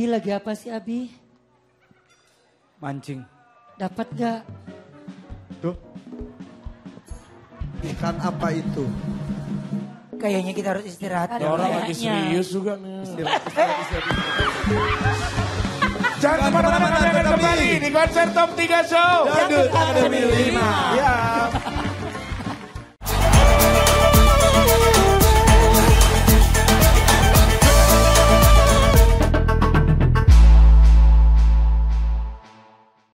Abi lagi apa sih Abi? Mancing. Dapat gak? Tuh. Ikan apa itu? Kayaknya kita harus istirahat. Orang lagi serius juga nih. Istirahat. Jangan kemana-mana, kembali di konser Top 3 Show. Dangdut Academy 5. Ya.